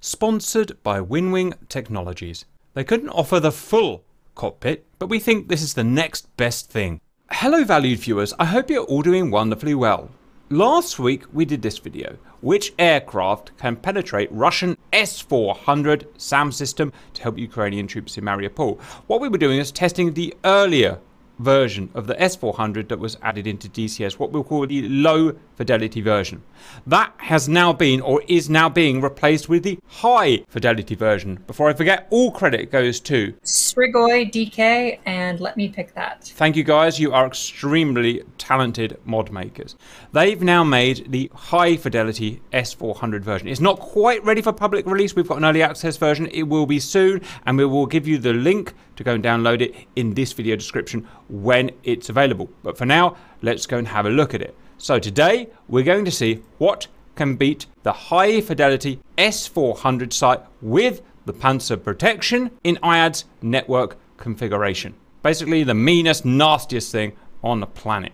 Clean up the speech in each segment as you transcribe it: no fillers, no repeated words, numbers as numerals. sponsored by WinWing Technologies. They couldn't offer the full cockpit, but we think this is the next best thing. Hello valued viewers, I hope you're all doing wonderfully well. Last week we did this video, which aircraft can penetrate Russian S-400 SAM system to help Ukrainian troops in Mariupol. What we were doing is testing the earlier version of the S-400 that was added into DCS, what we'll call the low fidelity version. That has now been, or is now being, replaced with the high fidelity version. Before I forget, all credit goes to Srigoy DK, and let me pick that. Thank you guys, you are extremely talented mod makers. They've now made the high fidelity S-400 version. It's not quite ready for public release. We've got an early access version. It will be soon, and we will give you the link to go and download it in this video description when it's available. But for now, let's go and have a look at it. So today we're going to see what can beat the high fidelity S-400 site with the Pantsir protection in IADS network configuration. Basically the meanest, nastiest thing on the planet.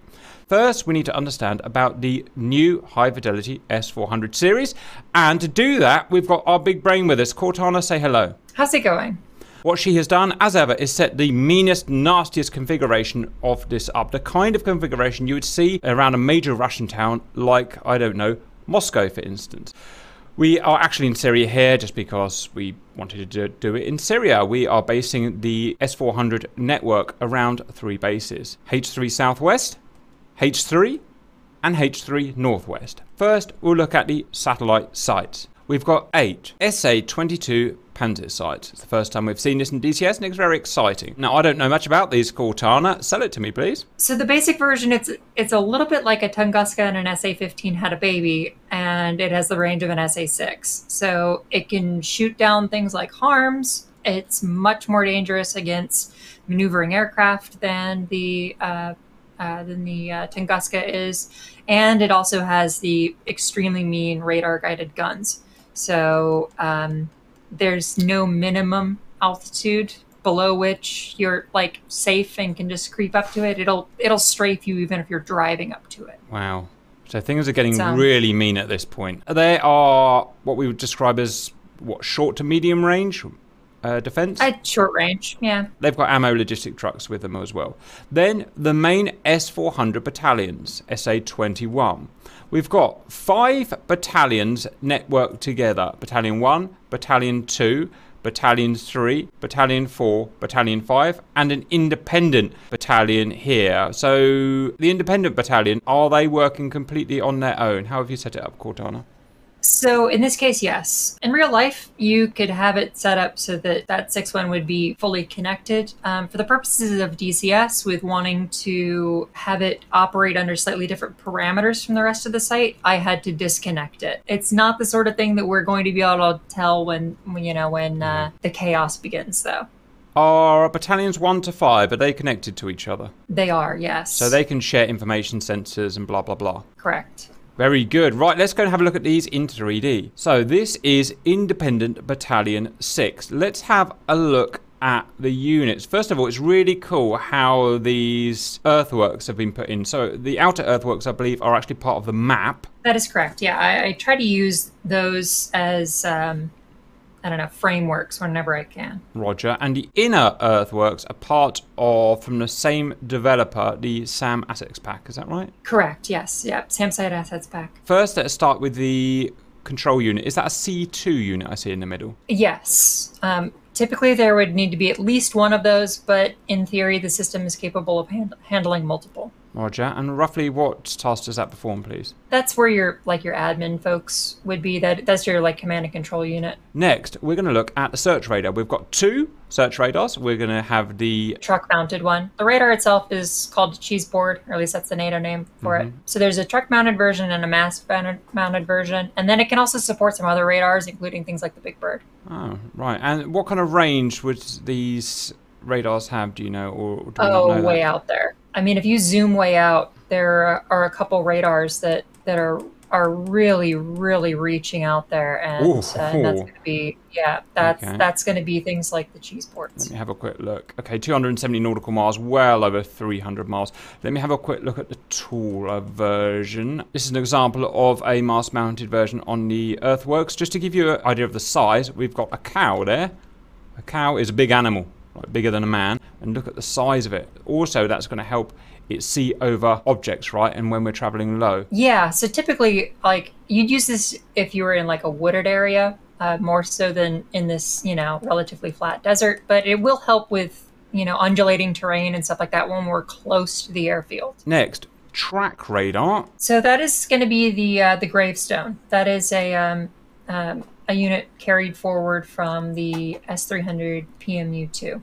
First, we need to understand about the new high fidelity S-400 series. And to do that, we've got our big brain with us. Cortana, say hello. How's it going? What she has done, as ever, is set the meanest, nastiest configuration of this up. The kind of configuration you would see around a major Russian town like, I don't know, Moscow, for instance. We are actually in Syria here just because we wanted to do it in Syria. We are basing the S-400 network around three bases. H3 Southwest, H3, and H3 Northwest. First, we'll look at the satellite sites. We've got 8 SA-22 Pantsir sites. It's the first time we've seen this in DCS, and it's very exciting. Now, I don't know much about these, Cortana. Sell it to me, please. So the basic version, it's a little bit like a Tunguska and an SA-15 had a baby, and it has the range of an SA-6. So it can shoot down things like HARMs. It's much more dangerous against maneuvering aircraft than the Tunguska is. And it also has the extremely mean radar-guided guns. So there's no minimum altitude below which you're like safe and can just creep up to it. It'll strafe you even if you're driving up to it. Wow. So things are getting really mean at this point. They are what we would describe as what, short to medium range defense? At short range, yeah. They've got ammo logistic trucks with them as well. Then the main S-400 battalions, SA-21. We've got 5 battalions networked together. Battalion 1, Battalion 2, Battalion 3, Battalion 4, Battalion 5, and an independent battalion here. So the independent battalion, are they working completely on their own? How have you set it up, Cortana? So in this case, yes. In real life, you could have it set up so that that 6-1 would be fully connected. For the purposes of DCS, with wanting to have it operate under slightly different parameters from the rest of the site, I had to disconnect it. It's not the sort of thing that we're going to be able to tell when the chaos begins, though. Are battalions 1 to 5, are they connected to each other? They are, yes. So they can share information sensors and blah, blah, blah. Correct. Very good. Right, let's go and have a look at these in 3D. So this is Independent Battalion 6. Let's have a look at the units. First of all, it's really cool how these earthworks have been put in. So the outer earthworks, I believe, are actually part of the map. That is correct. Yeah, I try to use those as, I don't know, frameworks whenever I can. Roger. And the inner earthworks are part of, from the same developer, the SAM Assets Pack. Is that right? Correct. Yes. Yep. SAM Site Assets Pack. First, let's start with the control unit. Is that a C2 unit I see in the middle? Yes. Typically, there would need to be at least one of those, but in theory, the system is capable of handling multiple. Roger. And roughly what task does that perform, please? That's where your admin folks would be. That's your command and control unit. Next, we're going to look at the search radar. We've got 2 search radars. We're going to have the truck-mounted one. The radar itself is called Cheeseboard, or at least that's the NATO name for it. So there's a truck-mounted version and a mast-mounted version, and then it can also support some other radars, including things like the Big Bird. Oh, right. And what kind of range would these radars have, do you know, or do we not know way that? Out there. I mean, if you zoom way out, there are a couple radars that are are really, really reaching out there, and that's going to be, yeah, that's going to be things like the cheese boards. Let me have a quick look. Okay, 270 nautical miles, well over 300 miles. Let me have a quick look at the taller version. This is an example of a mast-mounted version on the earthworks. Just to give you an idea of the size, we've got a cow there. A cow is a big animal, like bigger than a man, and look at the size of it. Also, that's going to help it see over objects, right? And when we're traveling low. Yeah, so typically, like, you'd use this if you were in like a wooded area, more so than in this, you know, relatively flat desert, but it will help with, you know, undulating terrain and stuff like that when we're close to the airfield. Next, track radar. So that is going to be the gravestone. That is a unit carried forward from the S-300 PMU-2.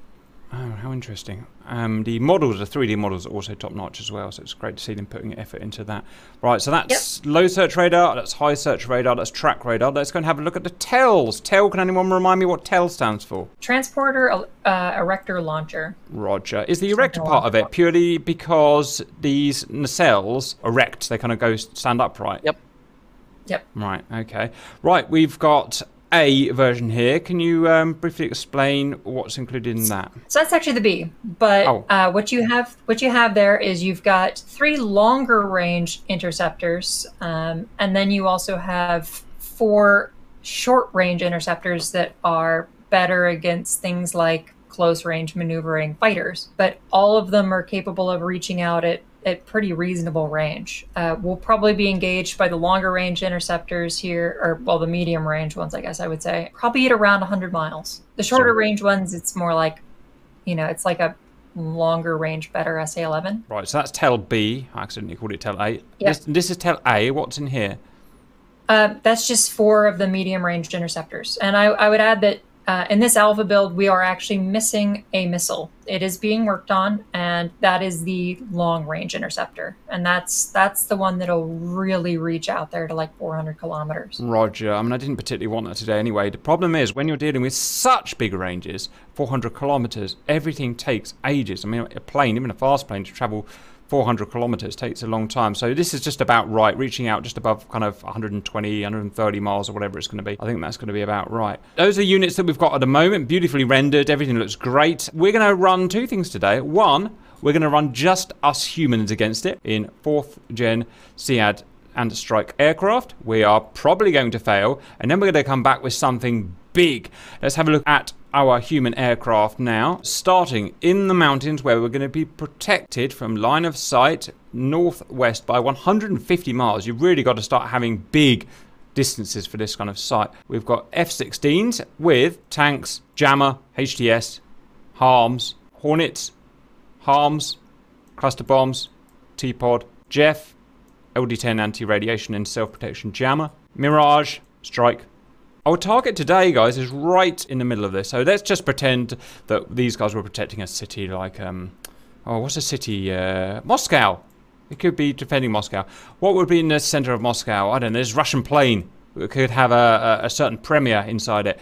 Oh, how interesting. The models, the 3D models, are also top-notch as well, so it's great to see them putting effort into that. Right, so that's low search radar, that's high search radar, that's track radar. Let's go and have a look at the TELs. TEL, can anyone remind me what TEL stands for? Transporter, Erector, Launcher. Roger. Is the Erector part of it purely because these nacelles erect, they kind of go stand upright? Yep. Yep. Right, okay. Right, we've got A version here. Can you briefly explain what's included in that? So that's actually the B, but what you have there is you've got three longer range interceptors, and then you also have four short range interceptors that are better against things like close range maneuvering fighters, but all of them are capable of reaching out at pretty reasonable range. We'll probably be engaged by the longer range interceptors here, or well, the medium range ones, I guess I would say, probably at around 100 miles. The shorter range ones, it's more like, you know, it's like a longer range, better SA-11. Right, so that's TEL B. I accidentally called it TEL A. Yep. This is TEL A. What's in here? That's just four of the medium range interceptors. And I would add that in this alpha build, we are actually missing a missile. It is being worked on, and that is the long-range interceptor. And that's the one that'll really reach out there to like 400 kilometers. Roger. I mean, I didn't particularly want that today anyway. The problem is when you're dealing with such big ranges, 400 kilometers, everything takes ages. I mean, a plane, even a fast plane, to travel 400 kilometers takes a long time. So this is just about right, reaching out just above kind of 120, 130 miles or whatever it's going to be. I think that's going to be about right. Those are units that we've got at the moment, beautifully rendered. Everything looks great. We're going to run two things today. One, we're going to run just us humans against it in 4th gen SEAD and strike aircraft. We are probably going to fail. And then we're going to come back with something big. Let's have a look at our human aircraft now, starting in the mountains where we're going to be protected from line of sight northwest by 150 miles. You've really got to start having big distances for this kind of site. We've got F-16s with tanks, jammer, HTS, HARMs, Hornets, HARMs, cluster bombs, T-POD, Jeff, LD-10 anti-radiation and self-protection jammer, Mirage, strike. Our target today, guys, is right in the middle of this. So let's just pretend that these guys were protecting a city like, oh, what's a city? Moscow. It could be defending Moscow. What would be in the center of Moscow? I don't know. There's Russian plane. It could have a certain premier inside it.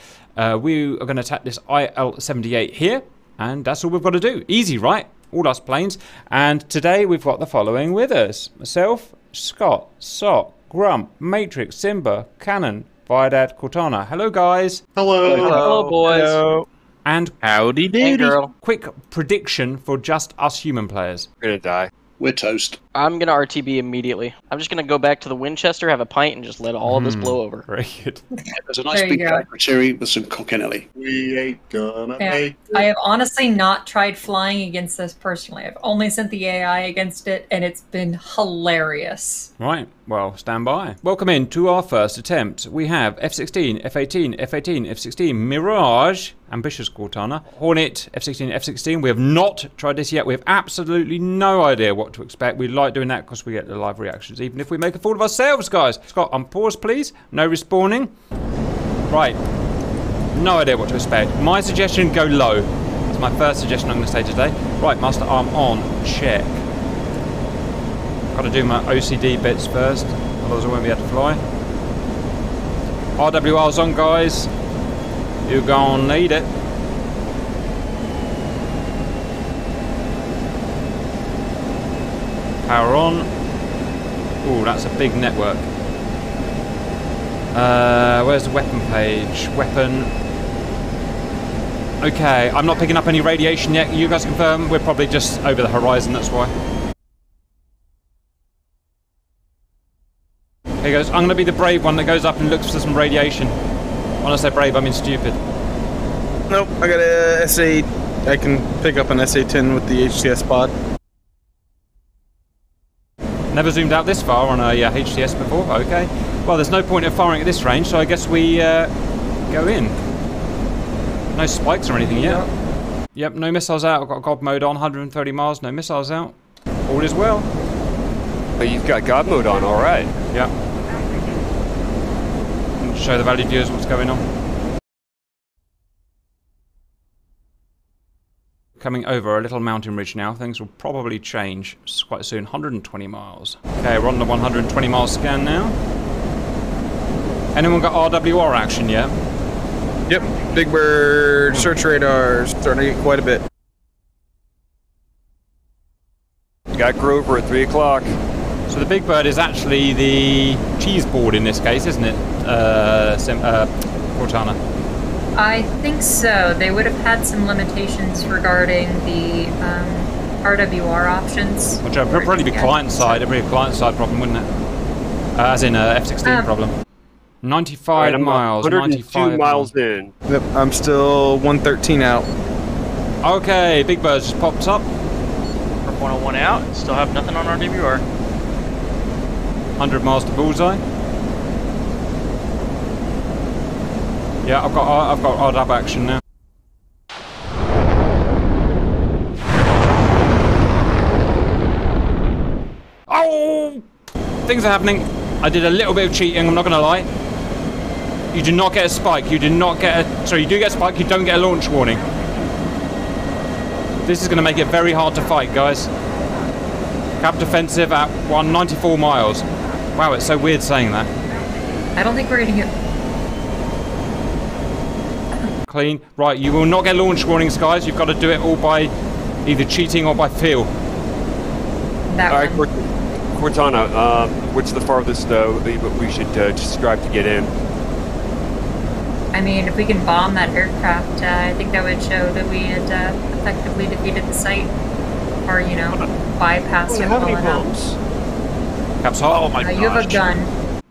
We are going to attack this IL-78 here, and that's all we've got to do. Easy, right? All us planes. And today we've got the following with us. Myself, Scott, Sock, Grump, Matrix, Simba, Cannon, Viadat, Cortana. Hello, guys. Hello. Hello, boys. Hello. And howdy doody. Hey, girl. Quick prediction for just us human players. We're going to die. We're toast. I'm going to RTB immediately. I'm just going to go back to the Winchester, have a pint, and just let all of this blow over. Very good. Yeah, there's a nice big cherry with some cockinelli. We ain't gonna make it. I have honestly not tried flying against this personally. I've only sent the AI against it, and it's been hilarious. Right. Well, stand by. Welcome in to our first attempt. We have F-16, F-18, F-18, F-16, Mirage, ambitious Cortana, Hornet, F-16, F-16. We have not tried this yet. We have absolutely no idea what to expect. We like doing that because we get the live reactions, even if we make a fool of ourselves, guys. Scott, unpause, please. No respawning. Right. No idea what to expect. My suggestion, go low. That's my first suggestion I'm going to say today. Right, master arm on. Check. Got to do my OCD bits first, otherwise I won't be able to fly. RWR's on, guys. You're gonna need it. Power on. Ooh, that's a big network. Where's the weapon page? Weapon. Okay, I'm not picking up any radiation yet. You guys confirm? We're probably just over the horizon, that's why. Here goes. I'm going to be the brave one that goes up and looks for some radiation. When I say brave, I mean stupid. Nope, I got a SA... I can pick up an SA-10 with the HTS pod. Never zoomed out this far on a HTS before, okay. Well, there's no point in firing at this range, so I guess we go in. No spikes or anything yet. Yeah. Yep, no missiles out. I've got God mode on, 130 miles, no missiles out. All is well. But you've got God mode on, all right. Yep. Show the valued viewers what's going on. Coming over a little mountain ridge now. Things will probably change quite soon. 120 miles. Okay, we're on the 120 mile scan now. Anyone got RWR action yet? Yep, Big Bird search radar starting to get quite a bit. Got Grover at 3 o'clock. So the Big Bird is actually the Cheeseboard in this case, isn't it, Cortana? I think so. They would have had some limitations regarding the RWR options. Which would probably be client-side. It would be a client-side problem, wouldn't it? As in a F-16 problem. 95 right, miles. 102 miles in. Yep, I'm still 113 out. Okay, Big Bird just pops up. 101 out. Still have nothing on RWR. 100 miles to bullseye. Yeah, I've got RDAB action now. Oh, things are happening. I did a little bit of cheating. I'm not going to lie. You do not get a spike. You do not get a. Sorry, you do get a spike. You don't get a launch warning. This is going to make it very hard to fight, guys. Cap defensive at 194 miles. Wow, it's so weird saying that. I don't think we're going to get... Clean. Right, you will not get launch warnings, guys. You've got to do it all by either cheating or by feel. That all right, Cortana, what's the farthest, though, that we should just strive to get in? I mean, if we can bomb that aircraft, I think that would show that we had effectively defeated the site, or you know, bypassed it well enough. Caps hot. Oh my gosh. You have a gun.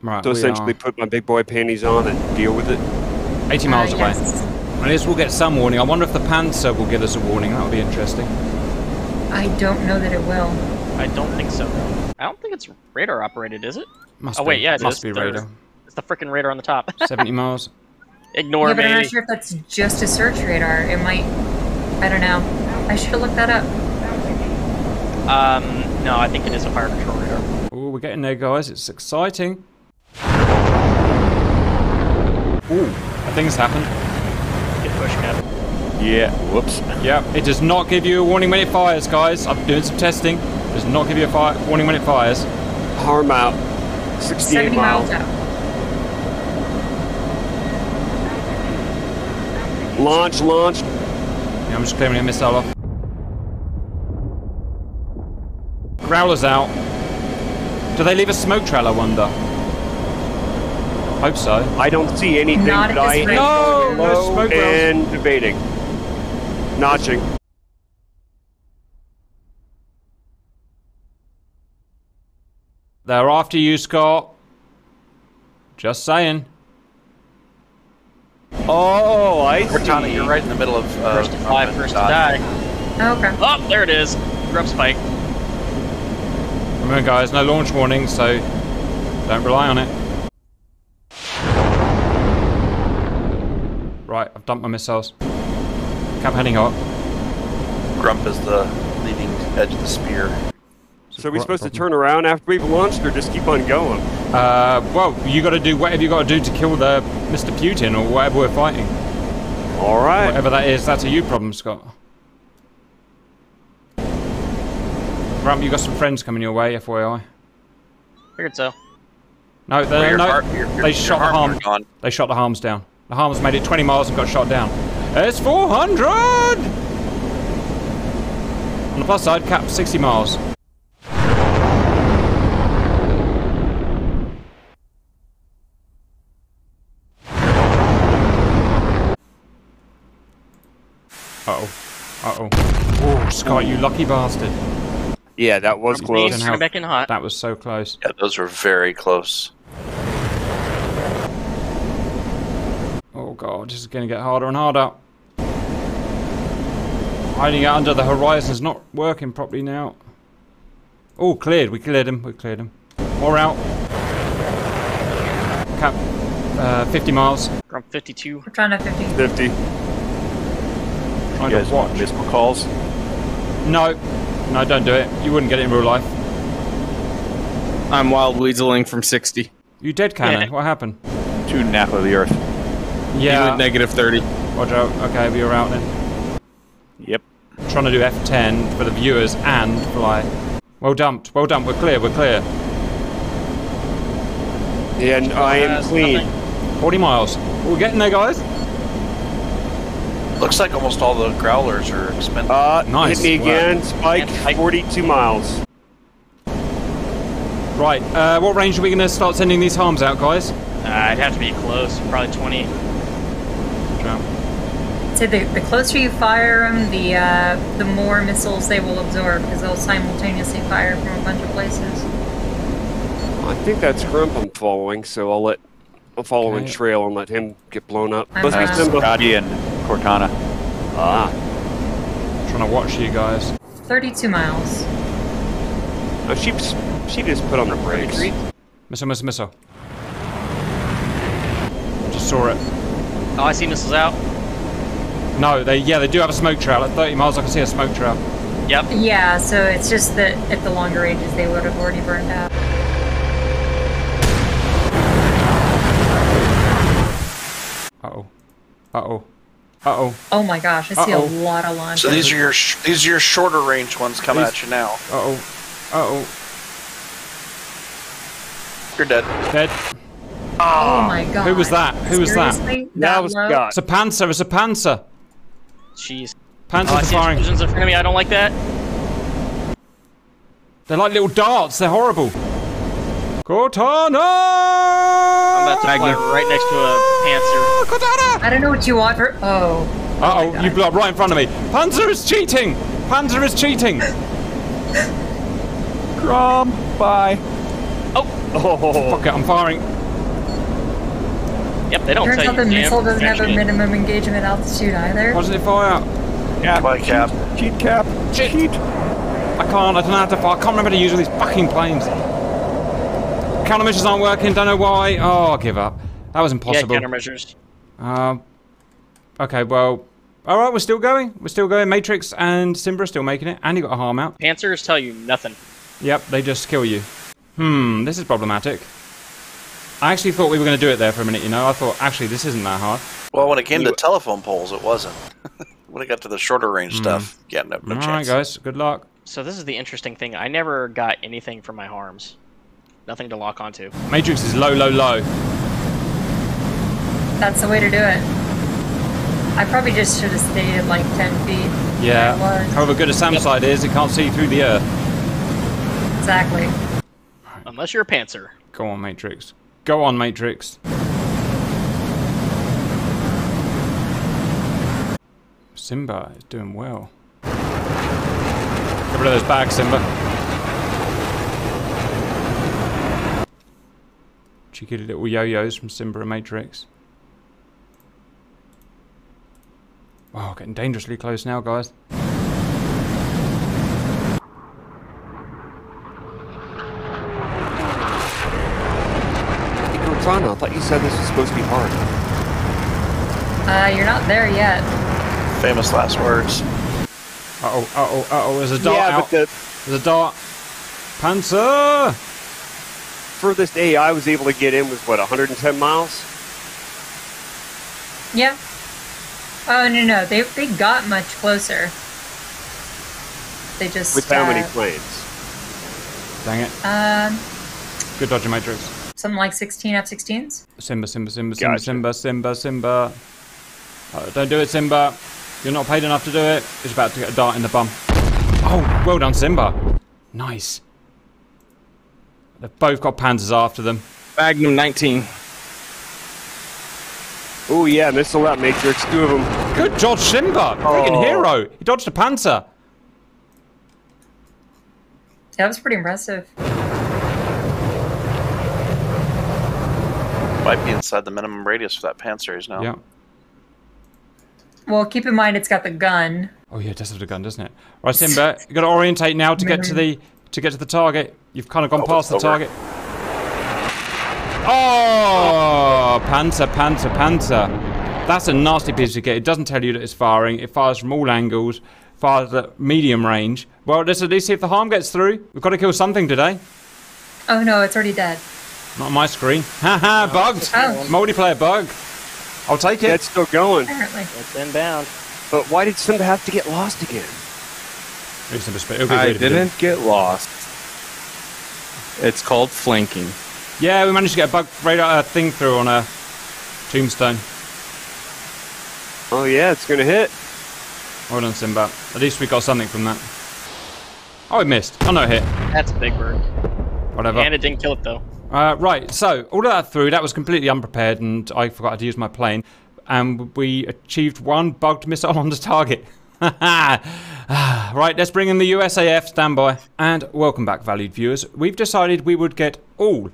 Right, so essentially, put my big boy panties on and deal with it. 80 miles away. Yes. At least we'll get some warning. I wonder if the Pantsir will give us a warning. That would be interesting. I don't know that it will. I don't think so. I don't think it's radar operated, is it? Must oh wait, be. Yeah, it must is. Be radar. It's the frickin' radar on the top. 70 miles. Ignore me. Yeah, but I'm not sure if that's just a search radar. It might... I don't know. I should have looked that up. No, I think it is a fire control radar. Oh, we're getting there, guys. It's exciting. Ooh, things happened. Get pushed, Cap. Yeah, whoops. Yeah, it does not give you a warning when it fires, guys. I'm doing some testing. It does not give you a warning when it fires. HARM out. 68 miles out. Launch, launch. Yeah, I'm just clearing a missile off. Growler's out. Do they leave a smoke trail, I wonder? Hope so. I don't see anything that I... No! No smoke trails. And debating. Notching. They're after you, Scott. Just saying. Oh, I see. Cortana, you're right in the middle of first to five, first to die. Oh, okay. Oh, there it is. Grub spike. Remember, guys, no launch warning, so don't rely on it. Right, I've dumped my missiles. Cap heading up. Grump is the leading edge of the spear. So are we supposed to turn around after we've launched, or just keep on going? Well, you got to do whatever you got to do to kill the Mr. Putin or whatever we're fighting. All right. Whatever that is, that's a you problem, Scott. Ramp, you got some friends coming your way, FYI. Figured so. No, they're not. They shot the harm. They shot the harms down. The harms made it 20 miles and got shot down. S-400. On the plus side, cap 60 miles. Uh oh, Scott, you lucky bastard. Yeah, that was close. Back in hot. That was so close. Yeah, those were very close. Oh god, this is going to get harder and harder. Hiding out under the horizon is not working properly now. Oh, cleared. We cleared him. We cleared him. More out. Cap 50 miles. We're on 52. We're trying to 50. 50. Trying to watch. Miss my calls. No. No, don't do it. You wouldn't get it in real life. I'm wild weaseling from 60. You dead, Cannon? Yeah. What happened? To Napa of the Earth. Yeah. You went negative 30. Roger. Okay, we were out then. Yep. Trying to do F10 for the viewers and fly. Well dumped. Well dumped. We're clear. We're clear. And I am clean. 40 miles. We're getting there, guys. Looks like almost all the growlers are expensive. Nice. Hit me again. Wow. Spike, 42 miles. Right. What range are we going to start sending these harms out, guys? I'd have to be close. Probably 20. So the closer you fire them, the more missiles they will absorb, because they'll simultaneously fire from a bunch of places. I think that's Grump I'm following, so I'll let I'll follow in trail and let him get blown up. Must be Simba and Cortana. Ah, trying to watch you guys. 32 miles. Oh, she just put on the brakes. Missile. Just saw it. Oh, I see missiles out. No, they do have a smoke trail. At 30 miles, I can see a smoke trail. Yep. Yeah, so it's just that at the longer ranges, they would have already burned out. Uh oh. Oh my gosh, I see a lot of launches. So these are your shorter range ones coming at you now. You're dead. Oh my god. Who was that? Who was that? That was God. It's a Pantsir. It's a Pantsir. Jeez. Pantsir's firing. Explosions in front of me. I don't like that. They're like little darts. They're horrible. Cortana! I'm about to fly right next to a Pantsir. Cortana! I don't know what you want for. Oh. Uh oh. You blew up right in front of me. Pantsir is cheating. Pantsir is cheating. Grom. Bye. Oh. Fuck it. I'm firing. Yep, they don't tell you. Turns out the missile doesn't have a minimum engagement altitude either. Positive fire. Yeah, my cap. Cheat cap. Cheat. I don't know how to fire. I can't remember to use all these fucking planes. Countermeasures aren't working, don't know why. Oh, I'll give up. That was impossible. Yeah, countermeasures. Okay, well. Alright, we're still going. We're still going. Matrix and Simba are still making it. And you got a harm out. Pantsers tell you nothing. Yep, they just kill you. Hmm, this is problematic. I actually thought we were going to do it there for a minute, you know. I thought, actually, this isn't that hard. Well, when it came to telephone poles, it wasn't. When it got to the shorter range stuff, yeah, no chance. All right, guys, good luck. So this is the interesting thing. I never got anything from my harms. Nothing to lock onto. Matrix is low, low, low. That's the way to do it. I probably just should have stayed at, like, 10 feet. Yeah. However good a SAM site is, it can't see through the earth. Exactly. Unless you're a Pantsir. Go on, Matrix. Go on, Matrix. Simba is doing well. Get rid of those bags, Simba. Cheeky little yo-yos from Simba and Matrix. Wow, getting dangerously close now, guys. I thought you said this was supposed to be hard. You're not there yet. Famous last words. There's a dart out. There's a dart. Pantsir! Furthest AI was able to get in was, what, 110 miles? Yeah. Oh, no, they got much closer. They just... With how many planes? Dang it. Good dodge, Matrix. Something like 16 F-16s? Simba. Oh, don't do it, Simba. You're not paid enough to do it. It's about to get a dart in the bum. Oh, well done, Simba. Nice. They've both got Pantsers after them. Magnum 19. Oh yeah, missed all that matrix, two of them. Good George Simba, freaking hero. He dodged a Pantsir. That was pretty impressive. Might be inside the minimum radius for that Pantsir now. Yeah. Well, keep in mind it's got the gun. Oh yeah, it does have the gun, doesn't it? Right, Simba, you got to orientate now to get to the target. You've kind of gone past the target. Oh, Pantsir. That's a nasty piece to get. It doesn't tell you that it's firing. It fires from all angles. Fires at medium range. Well, let's at least see if the harm gets through. We've got to kill something today. Oh no, it's already dead. Not on my screen. Haha, bugged. Oh. Multiplayer bug. I'll take it. Yeah, it's still going. Apparently. It's inbound. But why did Simba have to get lost again? I didn't get lost. It's called flanking. Yeah, we managed to get a bug radar thing through on a tombstone. Oh yeah, it's gonna hit. Well done, Simba. At least we got something from that. Oh, it missed. Oh no, it hit. That's a Big Bird. Whatever. And it didn't kill it though. Right, so all of that through, that was completely unprepared and I forgot how to use my plane. And we achieved one bugged missile on the target. Right, let's bring in the USAF, standby. And welcome back, valued viewers. We've decided we would get all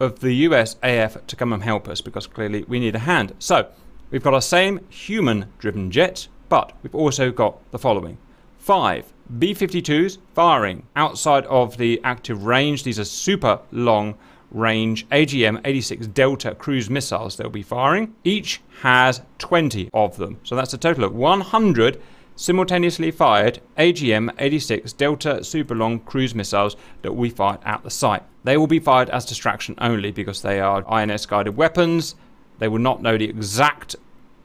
of the USAF to come and help us because clearly we need a hand. So, we've got our same human-driven jets, but we've also got the following. 5 B-52s firing outside of the active range. These are super long range AGM-86 Delta cruise missiles they'll be firing. Each has 20 of them. So that's a total of 100 simultaneously fired AGM-86 Delta super long cruise missiles that we fired at the site. They will be fired as distraction only because they are INS guided weapons. They will not know the exact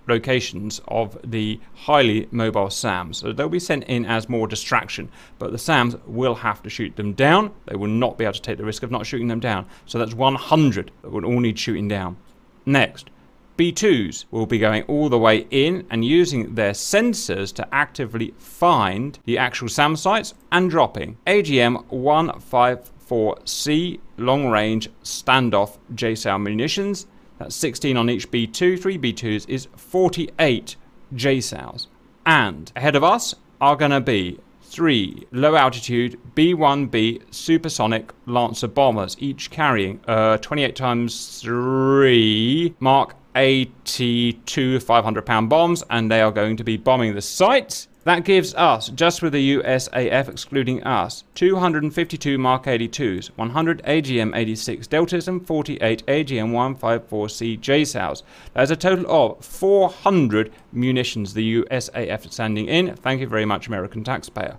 locations of the highly mobile SAMs. So they'll be sent in as more distraction, but the SAMs will have to shoot them down. They will not be able to take the risk of not shooting them down. So that's 100 that will all need shooting down. Next, B-2s will be going all the way in and using their sensors to actively find the actual SAM sites and dropping AGM-154C long-range standoff JSOW munitions. That's 16 on each B-2, 3 B-2s is 48 JSOWs. And ahead of us are going to be 3 low-altitude B-1B supersonic Lancer bombers, each carrying 28 times 3 Mark 82 500-pound bombs, and they are going to be bombing the site. That gives us, just with the USAF excluding us, 252 Mark 82s, 100 AGM-86 Deltas, and 48 AGM-154C JSOWs. That is a total of 400 munitions the USAF is sending in. Thank you very much, American taxpayer.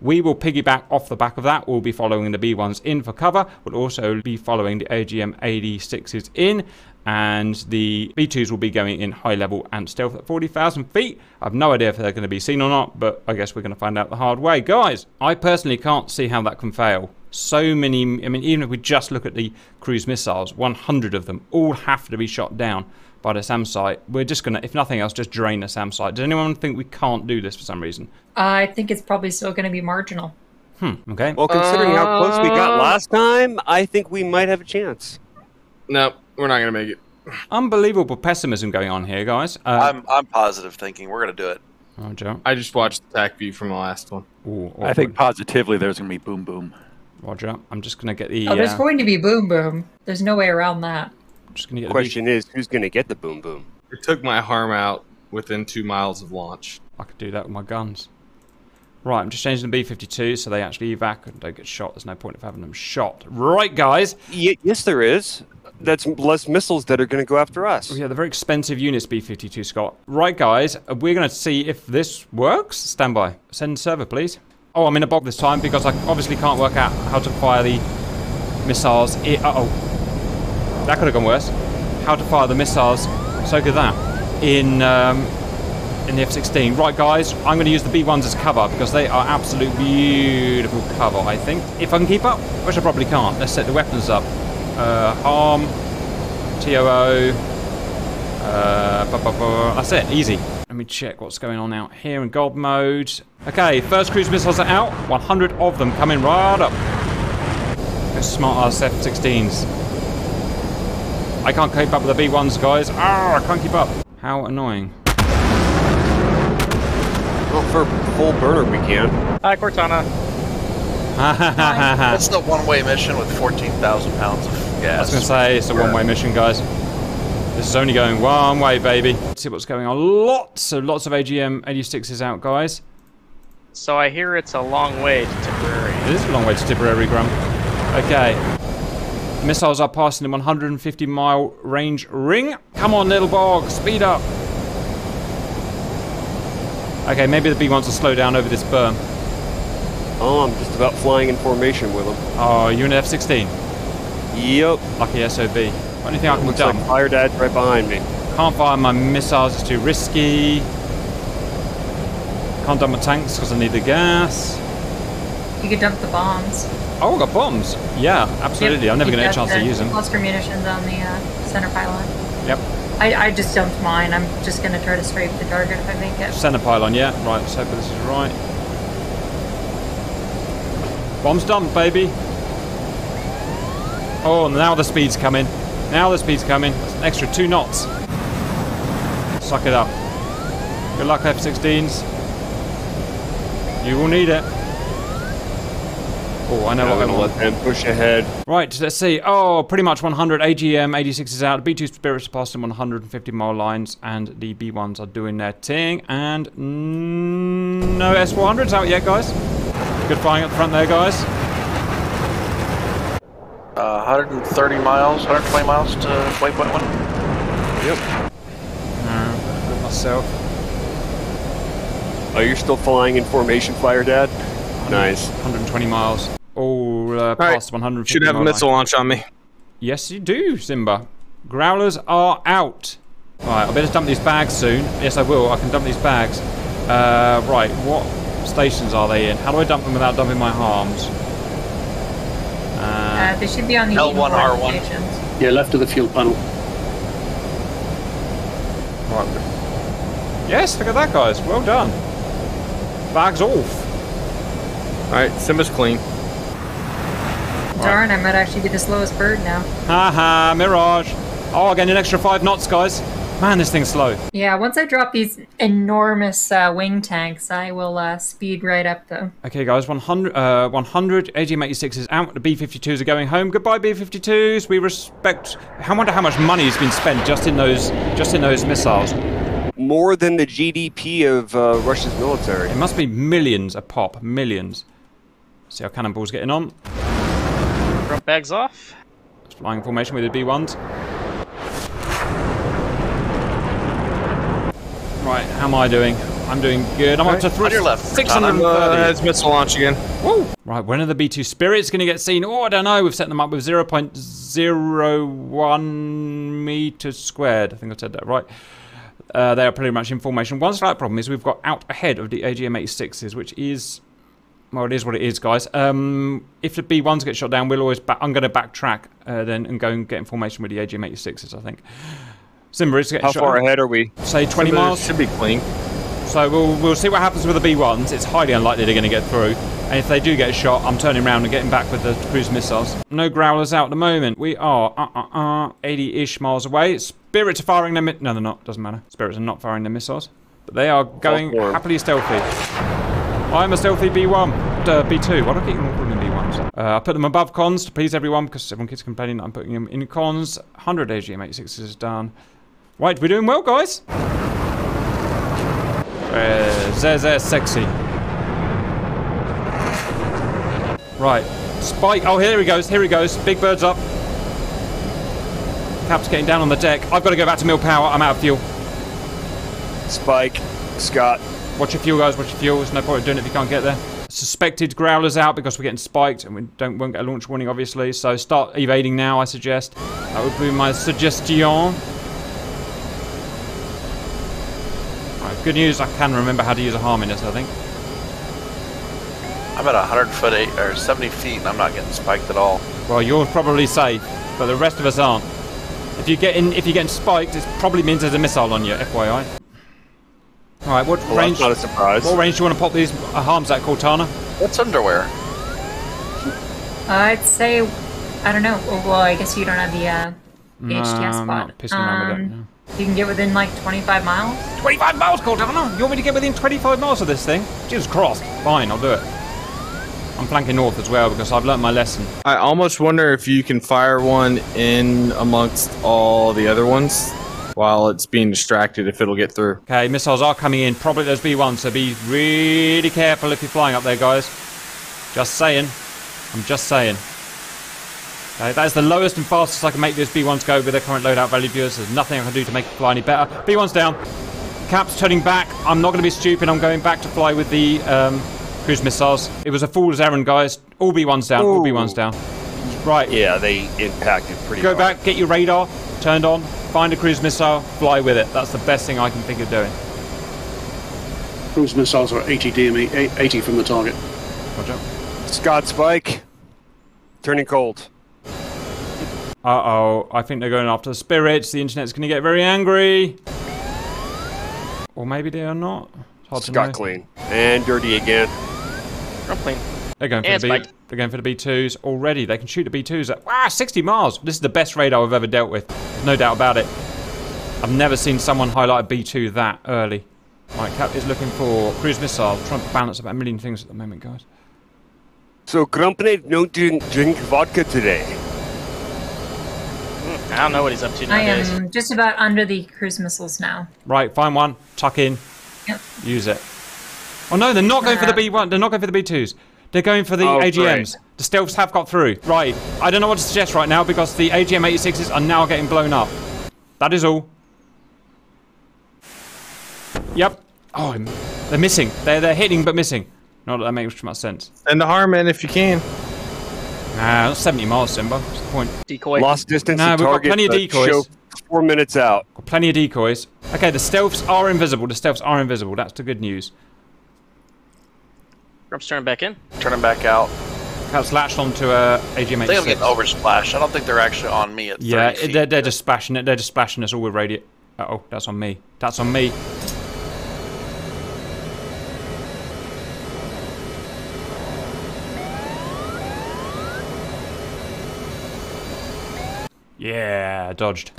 We will piggyback off the back of that. We'll be following the B-1s in for cover. We'll also be following the AGM-86s in. And the B-2s will be going in high level and stealth at 40,000 feet. I've no idea if they're going to be seen or not, but I guess we're going to find out the hard way. Guys, I personally can't see how that can fail. So many, I mean, even if we just look at the cruise missiles, 100 of them all have to be shot down by the SAM site. We're just going to, if nothing else, just drain the SAM site. Does anyone think we can't do this for some reason? I think it's probably still going to be marginal. Okay. Well, considering how close we got last time, I think we might have a chance. No. We're not going to make it. Unbelievable pessimism going on here, guys. I'm positive thinking. We're going to do it. Oh, Joe. I just watched the attack view from the last one. Ooh, I think positively there's going to be boom boom. Roger. I'm just going to get the... Oh, there's going to be boom boom. There's no way around that. I'm just going to get the question is, who's going to get the boom boom? It took my harm out within 2 miles of launch. I could do that with my guns. Right, I'm just changing the B-52 so they actually evac and don't get shot. There's no point of having them shot. Right, guys? Yes, there is. That's less missiles that are going to go after us. Yeah, they're very expensive units, B-52, Scott. Right, guys, we're going to see if this works. Stand by. Send server, please. Oh, I'm in a bog this time because I obviously can't work out how to fire the missiles. Uh-oh. That could have gone worse. How to fire the missiles. So could that. In the F-16. Right, guys, I'm going to use the B-1s as cover because they are absolute beautiful cover, I think. If I can keep up, which I probably can't. Let's set the weapons up. HARM, TOO, that's it, easy. Let me check what's going on out here in gold mode. Okay, first cruise missiles are out. 100 of them coming right up. Those smart ass F-16s. I can't keep up with the B-1s, guys. Ah, I can't keep up. How annoying. Well, for full burner we can. Hi, Cortana. That's the one-way mission with 14,000 pounds of gas. I was going to say, it's a one-way mission, guys. This is only going one way, baby. Let's see what's going on. Lots of AGM-86s out, guys. So I hear it's a long way to Tipperary. It is a long way to Tipperary, Grum. Okay. Missiles are passing the 150-mile range ring. Come on, little bog, speed up. Okay, maybe the big ones will slow down over this berm. Oh, I'm just about flying in formation with them. Oh, you in an F-16? Yep. Lucky SOB. Only thing I can do. Like fire dad right behind me. Can't fire my missiles, it's too risky. Can't dump my tanks because I need the gas. You could dump the bombs. Oh, I got bombs. Yeah, absolutely. Yep. I'm never going to get a chance to use them. Cluster munitions on the center pylon. Yep. I just dumped mine. I'm just going to try to scrape the target if I make it. Center pylon, yeah. Right, let's hope this is right. Bombs dumped, baby. Oh, now the speed's coming. Now the speed's coming. That's an extra 2 knots. Suck it up. Good luck, F-16s. You will need it. Oh, I know what I'm going to let them push ahead. Right, let's see. Oh, pretty much 100 AGM-86 is out. B-2 Spirits are passing 150-mile lines, and the B-1s are doing their ting. And no S-400s out yet, guys. Good firing up front there, guys. 130 miles, 120 miles to waypoint 1. Yep. No, myself. Oh, you're still flying in formation, Fire Dad? Nice. 120 miles. Oh, past 150. Should have a missile launch on me. Yes, you do, Simba. Growlers are out. Right, I better dump these bags soon. Yes, I will. I can dump these bags. Right, what stations are they in? How do I dump them without dumping my harms? They should be on the L1, R1. Stations. Yeah, left of the fuel panel. Right. Yes, look at that, guys. Well done. Bags off. Alright, Simba's clean. Darn, I might actually be the slowest bird now. Haha, Mirage. Oh, I gained an extra 5 knots, guys. Man, this thing's slow. Yeah, once I drop these enormous wing tanks, I will speed right up, though. Okay, guys, 100 AGM-86 is out. The B-52s are going home. Goodbye, B-52s. We respect... I wonder how much money has been spent just in those missiles. More than the GDP of Russia's military. It must be millions a pop. Millions. See how Cannonball's getting on. Drop bags off. It's flying formation with the B-1s. Right, how am I doing? I'm doing good. I'm up to 630. It's missile launch again. Woo! Right, when are the B-2 Spirits going to get seen? Oh, I don't know. We've set them up with 0.01 meters squared. I think I said that right. They are pretty much in formation. One slight problem is we've got out ahead of the AGM-86s, which is... well, it is what it is, guys. If the B-1s get shot down, we'll always... I'm going to backtrack then and go and get in formation with the AGM-86s, I think. Simba is getting shot. How far ahead are we? Say 20 miles. Should be clean. So we'll see what happens with the B-1s. It's highly unlikely they're going to get through. And if they do get shot, I'm turning around and getting back with the cruise missiles. No Growlers out at the moment. We are 80-ish miles away. Spirits are firing their missiles. No, they're not. Doesn't matter. Spirits are not firing their missiles. But they are going happily stealthy. I'm a stealthy B-1. B-2. Why do I keep calling them B-1s? I put them above cons to please everyone, because everyone keeps complaining that I'm putting them in cons. 100 AGM-86 is done. Right, we're doing well, guys. They're sexy. Right, Spike. Oh, here he goes. Here he goes. Big Bird's up. Cap's getting down on the deck. I've got to go back to mill power. I'm out of fuel. Spike, Scott. Watch your fuel, guys. Watch your fuel. There's no point in doing it if you can't get there. Suspected Growlers out because we're getting spiked and we won't get a launch warning, obviously. So start evading now, I suggest. That would be my suggestion. Good news, I can remember how to use a HARM in this, I think. I'm at 70 feet and I'm not getting spiked at all. Well, you're probably safe, but the rest of us aren't. If you're getting spiked, it probably means there's a missile on you, FYI. Alright, what range? That's not a surprise. What range do you want to pop these HARMs at, Cortana? What's underwear? I'd say, I don't know. Well, I guess you don't have the HTS spot. I'm not pissing around with that, no. You can get within like 25 miles? 25 miles, Cortana! You want me to get within 25 miles of this thing? Jesus Christ. Fine, I'll do it. I'm flanking north as well because I've learned my lesson. I almost wonder if you can fire one in amongst all the other ones while it's being distracted, if it'll get through. Okay, missiles are coming in, probably those B-1s, so be really careful if you're flying up there, guys. Just saying. I'm just saying. Okay, that is the lowest and fastest I can make those B-1s go with their current loadout value, viewers. There's nothing I can do to make it fly any better. B-1's down. Cap's turning back. I'm not going to be stupid. I'm going back to fly with the cruise missiles. It was a fool's errand, guys. All B-1's down. Ooh. All B-1's down. Right. Yeah, they impacted pretty hard. Go back, get your radar turned on, find a cruise missile, fly with it. That's the best thing I can think of doing. Cruise missiles are 80 DME, 80 from the target. Roger. Scott Spike. Turning cold. Uh-oh, I think they're going after the spirits. The internet's going to get very angry. Or maybe they are not. It's hard to know. Scott clean. And dirty again. I'm clean. They're going, for the B, they're going for the B2s already. They can shoot the B2s at 60 miles. This is the best radar I've ever dealt with. No doubt about it. I've never seen someone highlight a B2 that early. Right, Cap is looking for cruise missile. Trying to balance about a million things at the moment, guys. So, Grumpy, don't drink vodka today. I don't know what he's up to nowadays. I am just about under the cruise missiles now. Right, find one, tuck in, yep. Use it. Oh no, they're not going for the B1, they're not going for the B2s. They're going for the AGMs. Great. The stealths have got through. Right, I don't know what to suggest right now because the AGM-86s are now getting blown up. That is all. Yep. Oh, they're missing. They're hitting but missing. Not that that makes much sense. Send the harm in if you can. Nah, that's 70 miles, Simba. What's the point? Decoy. Lost distance to target. We've got plenty of decoys. 4 minutes out. Got plenty of decoys. Okay, the stealths are invisible. The stealths are invisible. That's the good news. Grump's turning back in. Turning back out. Cap's latched onto AGM-86. I think I'm getting oversplashed. I don't think they're actually on me at 30 feet. Yeah, they're just splashing it. They're just splashing us all with radio. Uh-oh, that's on me. That's on me. Yeah, dodged.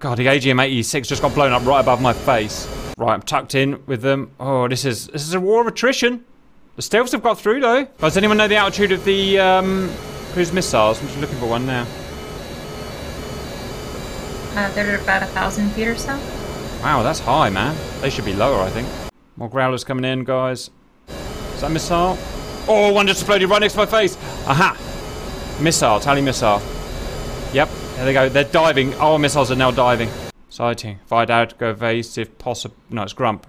God, the AGM-86 just got blown up right above my face. Right, I'm tucked in with them. Oh, this is a war of attrition. The stealths have got through though. Does anyone know the altitude of the cruise missiles? I'm just looking for one now. They're about 1,000 feet or so. Wow, that's high, man. They should be lower, I think. More growlers coming in, guys. Is that a missile? Oh, one just exploded right next to my face. Aha! Missile, tally missile. Yep, there they go. They're diving. Our missiles are now diving. Sighting. Fired out. Go evasive. Possible. No, it's Grump.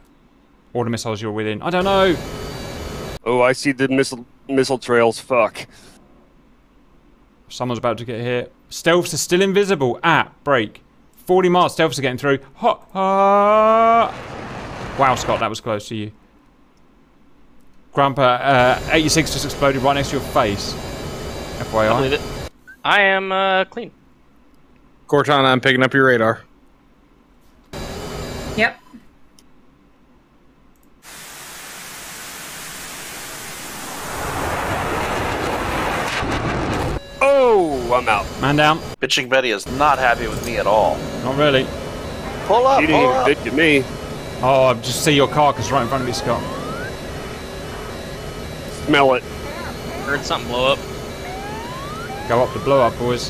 All the missiles you're within. I don't know. Oh, I see the missile trails. Fuck. Someone's about to get hit. Stealths are still invisible. Break. 40 miles. Stealths are getting through. Wow, Scott, that was close to you. Grump, 86 just exploded right next to your face. FYI. I believe it. I am clean. Cortana, I'm picking up your radar. Yep. Oh, I'm out. Man down. Bitching Betty is not happy with me at all. Not really. Pull up. She didn't even bitch at me. Oh, I just see your carcass right in front of me, Scott. Smell it. Heard something blow up. Go up the blow up, boys.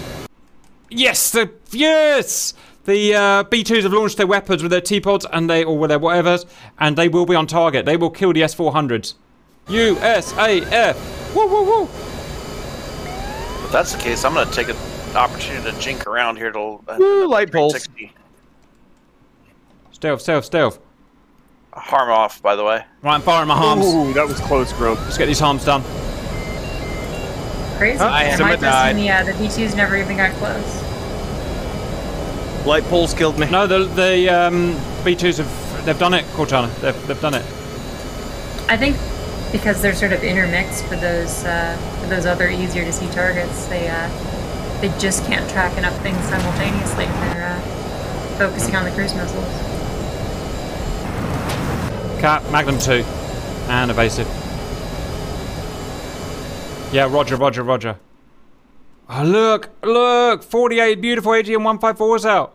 Yes, the B2s have launched their weapons with their T-PODs and they or with their whatevers, and they will be on target. They will kill the S-400s. USAF. Woo woo woo. If that's the case, I'm going to take an opportunity to jink around here till light poles. Stealth, stealth, stealth. Harm off, by the way. Right, I'm firing my harms. Ooh, that was close, bro. Let's get these harms done. Crazy. The B2s never even got close. Light poles killed me. No, the B2s they've done it, Cortana. They've done it. I think because they're sort of intermixed for those other easier to see targets, they just can't track enough things simultaneously for focusing on the cruise missiles. Cap, Magnum 2, and evasive. Yeah, roger, roger, roger. Oh, look, look! 48 beautiful AGM-154s out.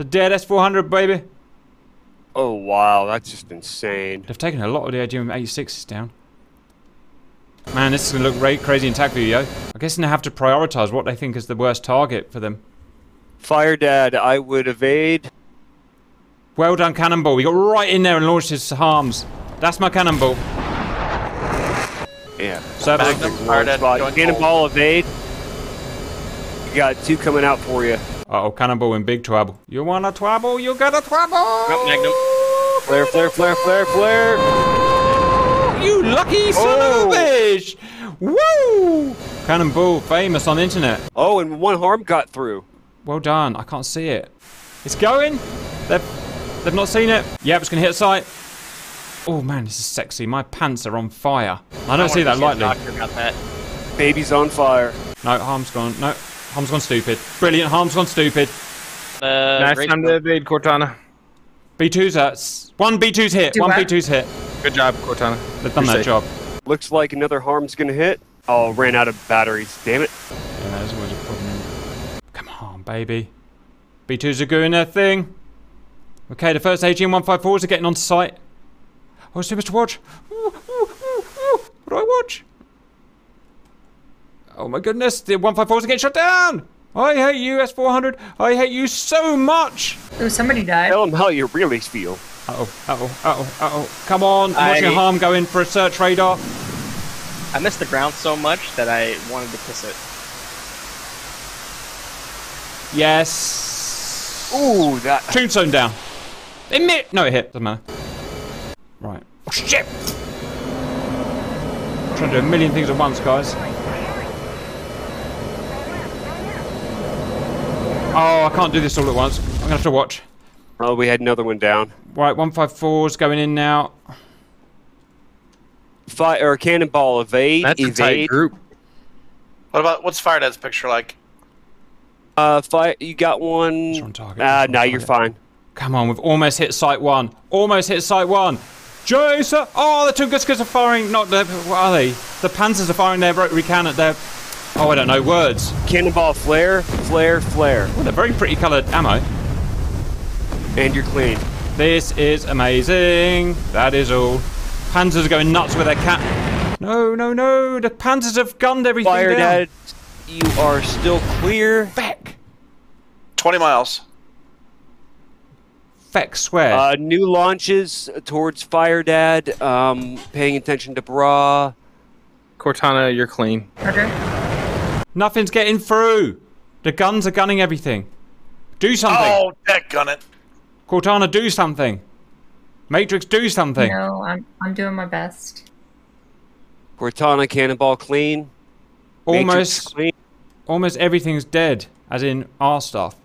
It's a dead S-400, baby. Oh, wow. That's just insane. They've taken a lot of the AGM-86s down. Man, this is going to look crazy in TAC view, yo. I guess they have to prioritize what they think is the worst target for them. Fire Dad, I would evade. Well done, Cannonball. We got right in there and launched his HARMs. That's my Cannonball. Yeah. So Cannonball evade. You got two coming out for you. Uh-oh, Cannonball in big trouble. You want a trouble? You got a trouble! Nope, Magnum. Flare, flare, flare, flare, flare! You lucky son of a bitch! Woo! Cannonball, famous on the internet. Oh, and one harm got through. Well done, I can't see it. It's going! They've not seen it. Yep, it's gonna hit sight. Oh man, this is sexy. My pants are on fire. I don't see that lightly. That. Baby's on fire. No, harm's gone. No. Harm's gone stupid. Brilliant, harm's gone stupid. Nice time to evade, Cortana. B2's one B2's hit. One B2's hit. Good job, Cortana. They've done that job. Looks like another harm's gonna hit. Oh, ran out of batteries. Damn it. Yeah, that's always a problem. Come on, baby. B2's are doing their thing. Okay, the first AGM-154s are getting on site. Oh, it's too much to watch. Ooh, ooh, ooh, ooh. What do I watch? Oh my goodness, the 154s are getting shut down! I hate you, S-400. I hate you so much! Oh, somebody died. Tell them how you really feel. Uh-oh, uh-oh, uh-oh, uh-oh. Come on, I'm watching harm go in for a search radar. I missed the ground so much that I wanted to kiss it. Yes. Ooh, that... Tombstone down. No, it hit. Doesn't matter. Right. Oh, shit! I'm trying to do a million things at once, guys. Oh, I can't do this all at once. I'm gonna have to watch. Oh, we had another one down. Right, 154's going in now. Fire or Cannonball, evade. That's evade. A tight group. What about what's Fire Dad's picture like? Fire. You got one. It's on target. No, you're fine. Come on, we've almost hit site one. Almost hit site one. Jason. Oh, the Tunguskas are firing. Not the. What are they? The Pantsers are firing their rotary cannon. Oh, I don't know words. Cannonball, flare, flare, flare. Oh, they're very pretty coloured ammo. And you're clean. This is amazing. That is all. Panzers are going nuts with their cat. No, no, no. The Panzers have gunned everything down. Fire Dad, you are still clear. Feck. 20 miles. Feck swear. New launches towards Fire Dad. Paying attention to Bra. Cortana, you're clean. Okay. Nothing's getting through. The guns are gunning everything. Do something. Oh, that gun it. Cortana, do something. Matrix, do something. No, I'm doing my best. Cortana, Cannonball, clean. Almost clean. Almost everything's dead, as in our stuff.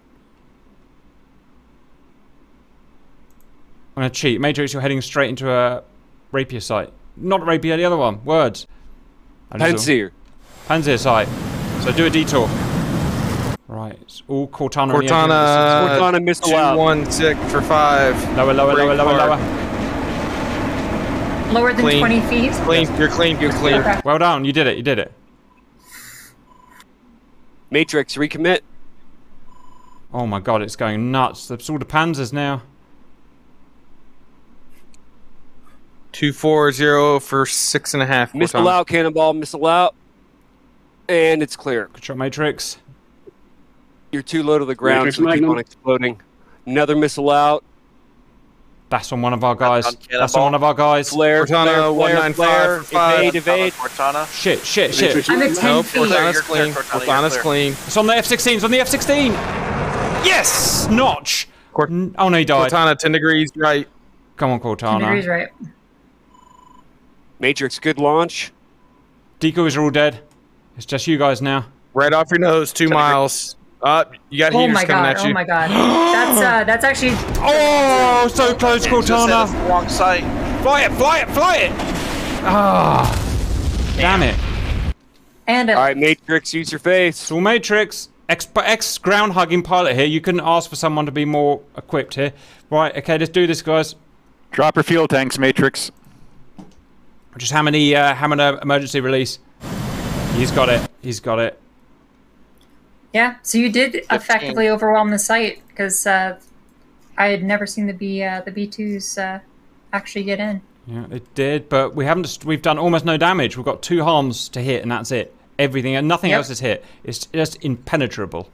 I'm gonna cheat. Matrix, you're heading straight into a rapier site. Not rapier, the other one. Words. Pantsir. Pantsir site. So do a detour. Right, it's all Cortana. Cortana missed 216 for 5. Lower, lower, lower, lower, lower. Lower than 20 feet. Clean, you're clean, you're clear. Okay. Well done, you did it, you did it. Matrix, recommit. Oh my god, it's going nuts. That's all the Panzers now. 240 for 6.5. Missile out, Cannonball, missile out. And it's clear. Control Matrix. You're too low to the ground, Matrix, so they keep on exploding. Another missile out. That's on one of our guys. That's on one of our guys. Flare, Cortana, 195 for 5. Evade, evade. Cortana. Shit, shit, shit. I'm at 10 feet. Cortana's clean. Cortana's clean. It's on the F-16. It's on the F-16. Yes! Notch. Oh, no, he died. Cortana, 10 degrees right. Come on, Cortana. 10 degrees right. Matrix, good launch. Decoys are all dead. It's just you guys now. Right off your nose, 2 miles. You got heaters coming at you. Oh my god! Oh my god! That's actually. Oh, so close, Cortana. Wrong sight. Fly it! Fly it! Fly it! Ah! Damn it! And all right, Matrix, use your face. So Matrix, ex ground hugging pilot here. You couldn't ask for someone to be more equipped here. Right? Okay, let's do this, guys. Drop your fuel tanks, Matrix. Just hammer an emergency release. He's got it. He's got it. Yeah, so you did effectively overwhelm the site because I had never seen the B-2s actually get in. Yeah, it did, but we haven't. We've done almost no damage. We've got 2 harms to hit, and that's it. Everything and nothing else is hit. It's just impenetrable.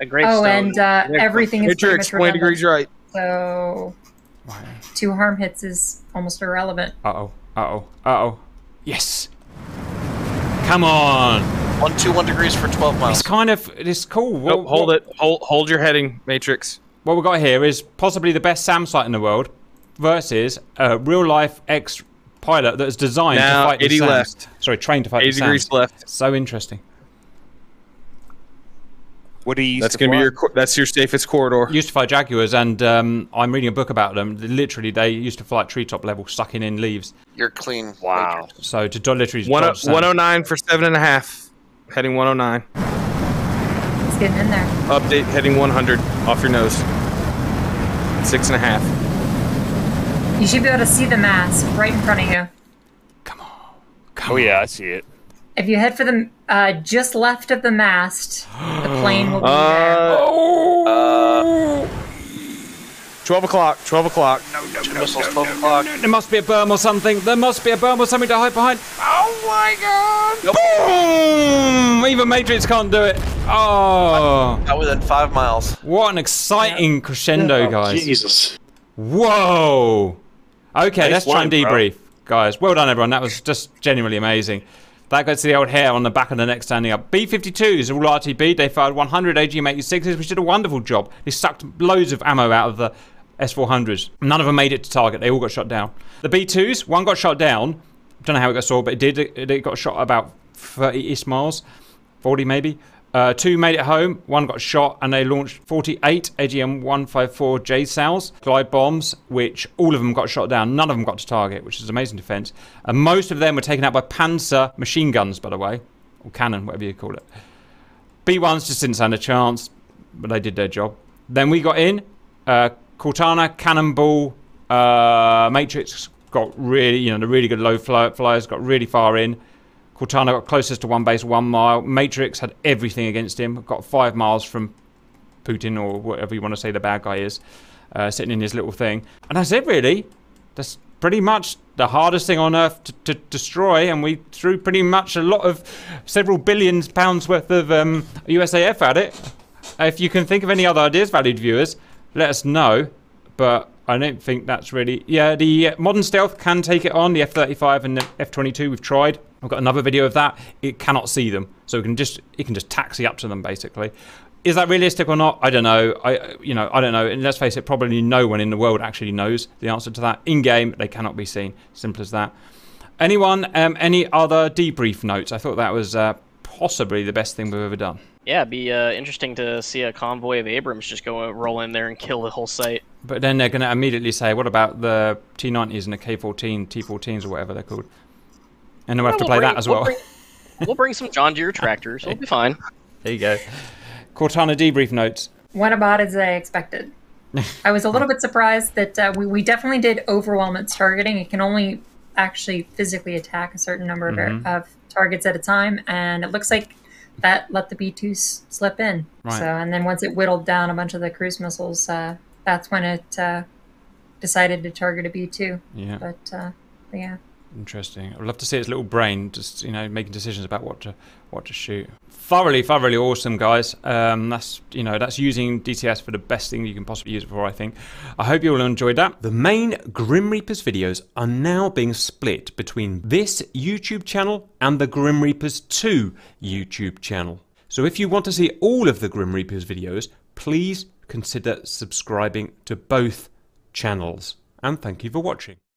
A great stone. And everything is pretty much redundant. Right. So 2 harm hits is almost irrelevant. Yes. Come on. 121 degrees for 12 miles. It's kind of. It's cool. Nope, hold your heading, Matrix. What we've got here is possibly the best SAM site in the world versus a real-life ex-pilot that is designed to fight 80 left. Sorry, trained to fight 80 degrees left. So interesting. What do you? That's going to be your. That's your safest corridor. Used to fly Jaguars, and I'm reading a book about them. Literally, they used to fly at treetop level, sucking in leaves. You're clean. Wow. So to literally. 109 for 7.5. Heading 109. It's getting in there. Update heading 100 off your nose. 6.5. You should be able to see the mass right in front of you. Come on. Come on. Yeah, I see it. If you head for the just left of the mast, the plane will be there. 12 o'clock. 12 o'clock. No, there must be a berm or something. There must be a berm or something to hide behind. Oh my god! Nope. Boom! Even Matrix can't do it. Oh! That was at 5 miles. What an exciting crescendo, guys! Jesus! Whoa! Okay, nice let's try and debrief, guys. Well done, everyone. That was just genuinely amazing. That goes to the old hair on the back of the neck standing up. B-52s, all RTB, they fired 100 AGM-86s, which did a wonderful job. They sucked loads of ammo out of the S-400s. None of them made it to target, they all got shot down. The B-2s, one got shot down. Don't know how it got shot, but it did. It got shot about 30-ish miles, 40 maybe. 2 made it home, 1 got shot, and they launched 48 AGM-154 JSOWs, glide bombs, which all of them got shot down. None of them got to target, which is amazing defense. And most of them were taken out by Pantsir machine guns, by the way, or cannon, whatever you call it. B-1s just didn't stand a chance, but they did their job. Then we got in, Cortana, Cannonball, Matrix got really, the really good low flyers got really far in. Cortana got closest to one base, 1 mile. Matrix had everything against him. Got 5 miles from Putin or whatever you want to say the bad guy is, sitting in his little thing. And that's it, really. That's pretty much the hardest thing on Earth to destroy. And we threw pretty much a lot of several billions pounds worth of USAF at it. If you can think of any other ideas, valued viewers, let us know. But I don't think that's really... Yeah, the modern stealth can take it on. The F-35 and the F-22 we've tried. I've got another video of that. It cannot see them, so it can just taxi up to them basically. Is that realistic or not? I don't know. I don't know. And let's face it, probably no one in the world actually knows the answer to that. In game, they cannot be seen. Simple as that. Anyone? Any other debrief notes? I thought that was possibly the best thing we've ever done. Yeah, it'd be interesting to see a convoy of Abrams just go roll in there and kill the whole site. But then they're going to immediately say, "What about the T-90s and the K-14, T-14s, or whatever they're called?" And then we'll have to play that as well. We'll bring some John Deere tractors. We'll be fine. There you go. Cortana debrief notes. Went about as I expected. I was a little bit surprised that we definitely did overwhelm its targeting. It can only actually physically attack a certain number of, targets at a time. And it looks like that let the B-2s slip in. Right. So, and then once it whittled down a bunch of the cruise missiles, that's when it decided to target a B-2. Yeah. But yeah. Interesting. I'd love to see its little brain just, making decisions about what to shoot. Thoroughly, thoroughly awesome, guys. That's, that's using DCS for the best thing you can possibly use it for, I think. I hope you all enjoyed that. The main Grim Reapers videos are now being split between this YouTube channel and the Grim Reapers 2 YouTube channel. So if you want to see all of the Grim Reapers videos, please consider subscribing to both channels. And thank you for watching.